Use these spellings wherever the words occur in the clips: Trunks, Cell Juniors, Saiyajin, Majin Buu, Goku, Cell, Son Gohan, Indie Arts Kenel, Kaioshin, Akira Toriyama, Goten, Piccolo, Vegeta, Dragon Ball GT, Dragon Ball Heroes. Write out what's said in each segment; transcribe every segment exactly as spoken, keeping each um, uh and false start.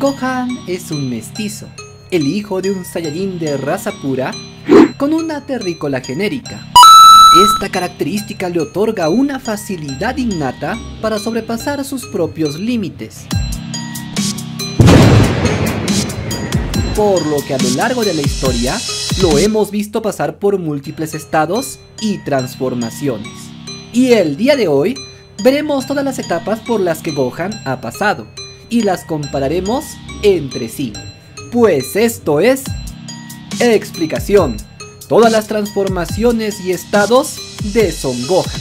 Gohan es un mestizo, el hijo de un Saiyajin de raza pura con una terrícola genérica. Esta característica le otorga una facilidad innata para sobrepasar sus propios límites, por lo que a lo largo de la historia lo hemos visto pasar por múltiples estados y transformaciones. Y el día de hoy veremos todas las etapas por las que Gohan ha pasado y las compararemos entre sí, pues esto es explicación: todas las transformaciones y estados de Son Gohan.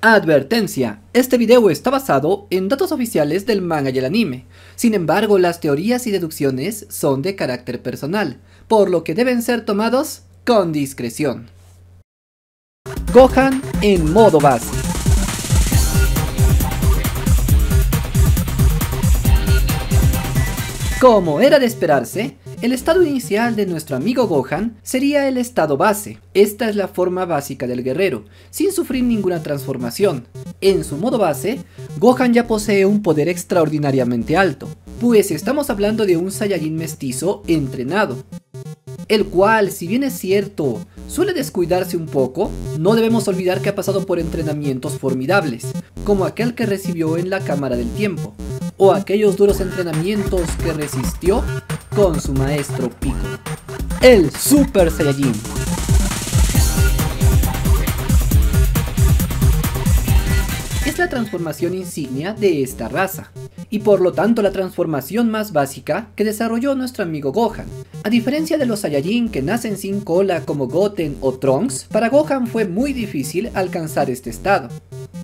Advertencia: este video está basado en datos oficiales del manga y el anime. Sin embargo, las teorías y deducciones son de carácter personal, por lo que deben ser tomados con discreción. Gohan en modo base. Como era de esperarse, el estado inicial de nuestro amigo Gohan sería el estado base. Esta es la forma básica del guerrero, sin sufrir ninguna transformación. En su modo base, Gohan ya posee un poder extraordinariamente alto, pues estamos hablando de un Saiyajin mestizo entrenado, el cual, si bien es cierto, suele descuidarse un poco, no debemos olvidar que ha pasado por entrenamientos formidables, como aquel que recibió en la Cámara del Tiempo, o aquellos duros entrenamientos que resistió con su maestro Piccolo, el Super Saiyajin. Es la transformación insignia de esta raza, y por lo tanto la transformación más básica que desarrolló nuestro amigo Gohan. A diferencia de los Saiyajin que nacen sin cola como Goten o Trunks, para Gohan fue muy difícil alcanzar este estado,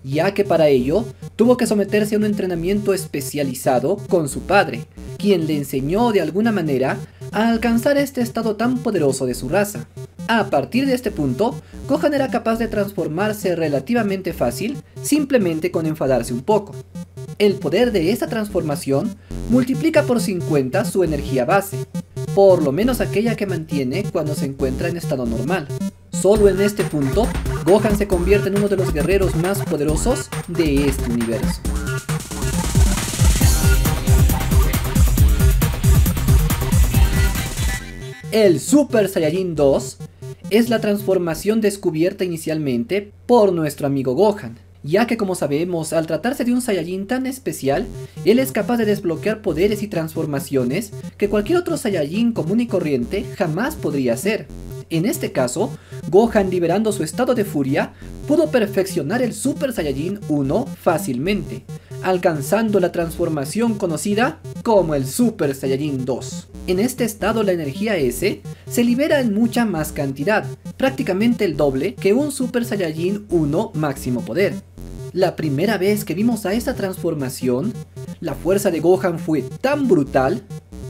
ya que para ello tuvo que someterse a un entrenamiento especializado con su padre, quien le enseñó de alguna manera a alcanzar este estado tan poderoso de su raza. A partir de este punto, Gohan era capaz de transformarse relativamente fácil, simplemente con enfadarse un poco. El poder de esta transformación multiplica por cincuenta su energía base, por lo menos aquella que mantiene cuando se encuentra en estado normal. Solo en este punto, Gohan se convierte en uno de los guerreros más poderosos de este universo. El Super Saiyajin dos es la transformación descubierta inicialmente por nuestro amigo Gohan, ya que, como sabemos, al tratarse de un Saiyajin tan especial, él es capaz de desbloquear poderes y transformaciones que cualquier otro Saiyajin común y corriente jamás podría hacer. En este caso, Gohan, liberando su estado de furia, pudo perfeccionar el Super Saiyajin uno fácilmente, alcanzando la transformación conocida como el Super Saiyajin dos. En este estado, la energía S se libera en mucha más cantidad, prácticamente el doble que un Super Saiyajin uno máximo poder. La primera vez que vimos a esta transformación, la fuerza de Gohan fue tan brutal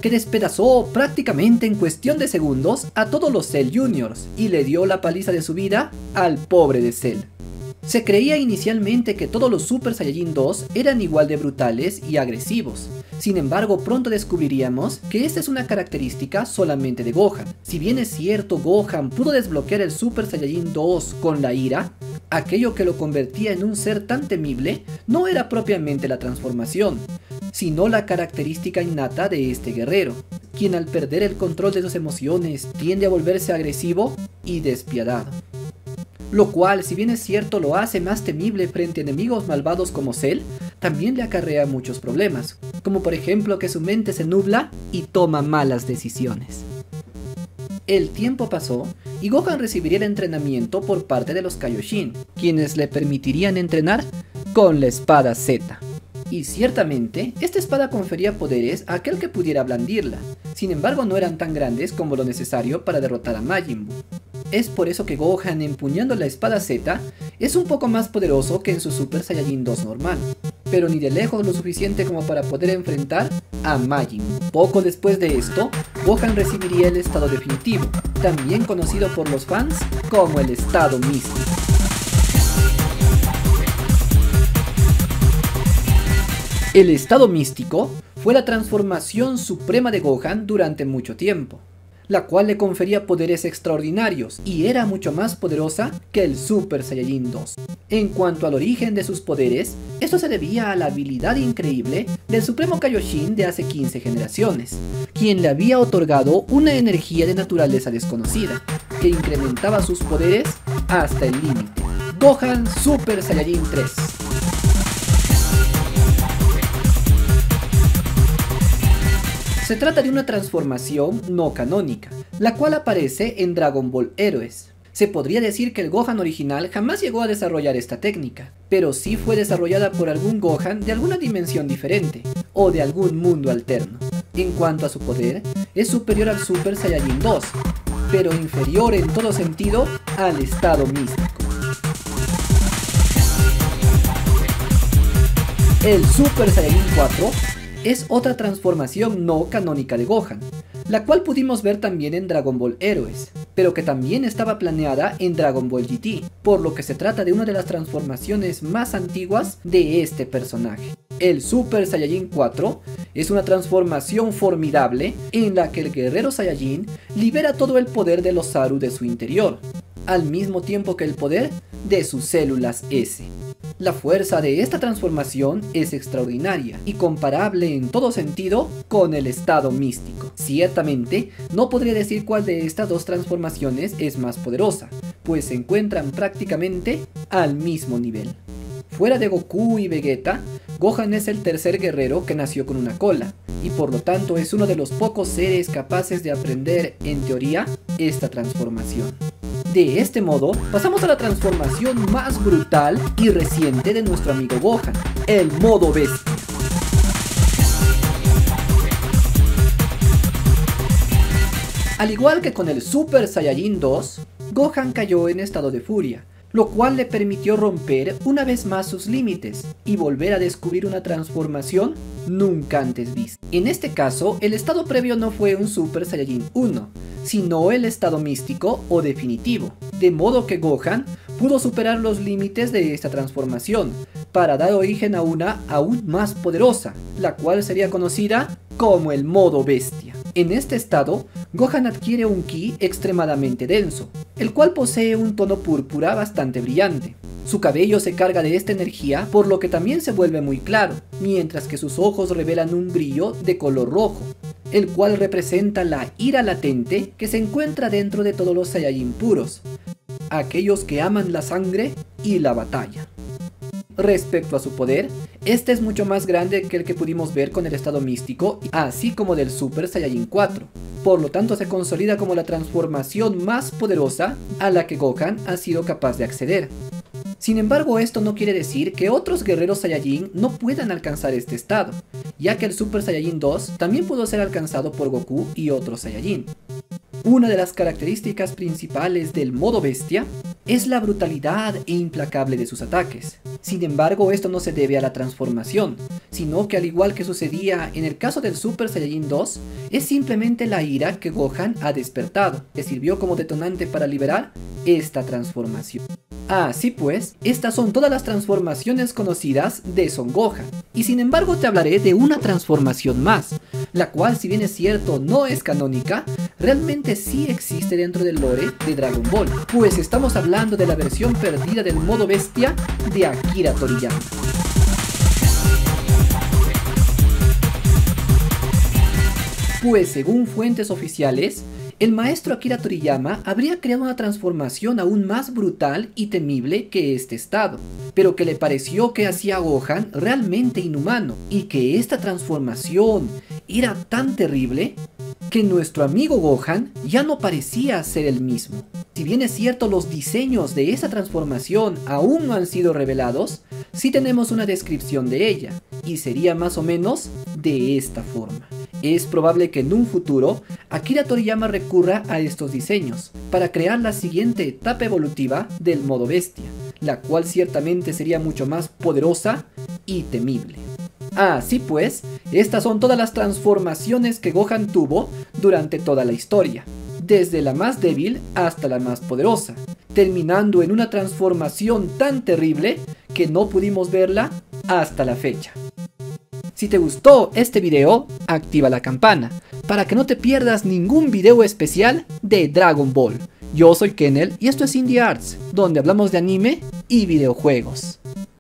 que despedazó prácticamente en cuestión de segundos a todos los Cell Juniors y le dio la paliza de su vida al pobre de Cell. Se creía inicialmente que todos los Super Saiyajin dos eran igual de brutales y agresivos. Sin embargo, pronto descubriríamos que esta es una característica solamente de Gohan. Si bien es cierto, Gohan pudo desbloquear el Super Saiyajin dos con la ira, aquello que lo convertía en un ser tan temible no era propiamente la transformación, sino la característica innata de este guerrero, quien al perder el control de sus emociones tiende a volverse agresivo y despiadado. Lo cual, si bien es cierto, lo hace más temible frente a enemigos malvados como Cell, también le acarrea muchos problemas, como por ejemplo que su mente se nubla y toma malas decisiones. El tiempo pasó y Gohan recibiría el entrenamiento por parte de los Kaioshin, quienes le permitirían entrenar con la espada Z. Y ciertamente, esta espada confería poderes a aquel que pudiera blandirla, sin embargo no eran tan grandes como lo necesario para derrotar a Majin Buu. Es por eso que Gohan, empuñando la espada Z, es un poco más poderoso que en su Super Saiyajin dos normal, pero ni de lejos lo suficiente como para poder enfrentar a Majin. Poco después de esto, Gohan recibiría el estado definitivo, también conocido por los fans como el estado místico. El estado místico fue la transformación suprema de Gohan durante mucho tiempo. la cual le confería poderes extraordinarios y era mucho más poderosa que el Super Saiyajin dos. En cuanto al origen de sus poderes, esto se debía a la habilidad increíble del Supremo Kaioshin de hace quince generaciones, quien le había otorgado una energía de naturaleza desconocida, que incrementaba sus poderes hasta el límite. Gohan Super Saiyajin tres. Se trata de una transformación no canónica, la cual aparece en Dragon Ball Heroes. Se podría decir que el Gohan original jamás llegó a desarrollar esta técnica, pero sí fue desarrollada por algún Gohan de alguna dimensión diferente, o de algún mundo alterno. En cuanto a su poder, es superior al Super Saiyajin dos, pero inferior en todo sentido al estado místico. El Super Saiyajin cuatro es otra transformación no canónica de Gohan, la cual pudimos ver también en Dragon Ball Heroes, pero que también estaba planeada en Dragon Ball G T, por lo que se trata de una de las transformaciones más antiguas de este personaje. El Super Saiyajin cuatro es una transformación formidable en la que el guerrero Saiyajin libera todo el poder de los Saru de su interior, al mismo tiempo que el poder de sus células S. La fuerza de esta transformación es extraordinaria y comparable en todo sentido con el estado místico. Ciertamente, no podría decir cuál de estas dos transformaciones es más poderosa, pues se encuentran prácticamente al mismo nivel. Fuera de Goku y Vegeta, Gohan es el tercer guerrero que nació con una cola, y por lo tanto es uno de los pocos seres capaces de aprender, en teoría, esta transformación. De este modo, pasamos a la transformación más brutal y reciente de nuestro amigo Gohan, el modo bestia. Al igual que con el Super Saiyajin dos, Gohan cayó en estado de furia, lo cual le permitió romper una vez más sus límites y volver a descubrir una transformación nunca antes vista. En este caso, el estado previo no fue un Super Saiyajin uno, sino el estado místico o definitivo, de modo que Gohan pudo superar los límites de esta transformación para dar origen a una aún más poderosa, la cual sería conocida como el modo bestia. En este estado, Gohan adquiere un ki extremadamente denso, el cual posee un tono púrpura bastante brillante. Su cabello se carga de esta energía, por lo que también se vuelve muy claro, mientras que sus ojos revelan un brillo de color rojo, el cual representa la ira latente que se encuentra dentro de todos los Saiyajin puros, aquellos que aman la sangre y la batalla. Respecto a su poder, este es mucho más grande que el que pudimos ver con el estado místico, así como del Super Saiyajin cuatro. Por lo tanto, se consolida como la transformación más poderosa a la que Gohan ha sido capaz de acceder. Sin embargo, esto no quiere decir que otros guerreros Saiyajin no puedan alcanzar este estado, ya que el Super Saiyajin dos también pudo ser alcanzado por Goku y otros Saiyajin. Una de las características principales del modo bestia es la brutalidad e implacable de sus ataques. Sin embargo, esto no se debe a la transformación, sino que al igual que sucedía en el caso del Super Saiyajin dos, es simplemente la ira que Gohan ha despertado, que sirvió como detonante para liberar esta transformación. Así pues, estas son todas las transformaciones conocidas de Son Gohan, y sin embargo te hablaré de una transformación más, la cual, si bien es cierto no es canónica, realmente sí existe dentro del lore de Dragon Ball, pues estamos hablando de la versión perdida del modo bestia de Akira Toriyama. Pues según fuentes oficiales, el maestro Akira Toriyama habría creado una transformación aún más brutal y temible que este estado, pero que le pareció que hacía a Gohan realmente inhumano, y que esta transformación era tan terrible que nuestro amigo Gohan ya no parecía ser el mismo. Si bien es cierto los diseños de esta transformación aún no han sido revelados, sí tenemos una descripción de ella, y sería más o menos de esta forma. Es probable que en un futuro Akira Toriyama recurra a estos diseños para crear la siguiente etapa evolutiva del modo bestia, la cual ciertamente sería mucho más poderosa y temible. Así pues, estas son todas las transformaciones que Gohan tuvo durante toda la historia, desde la más débil hasta la más poderosa, terminando en una transformación tan terrible que no pudimos verla hasta la fecha. Si te gustó este video, activa la campana para que no te pierdas ningún video especial de Dragon Ball. Yo soy Kenel y esto es Indie Arts, donde hablamos de anime y videojuegos.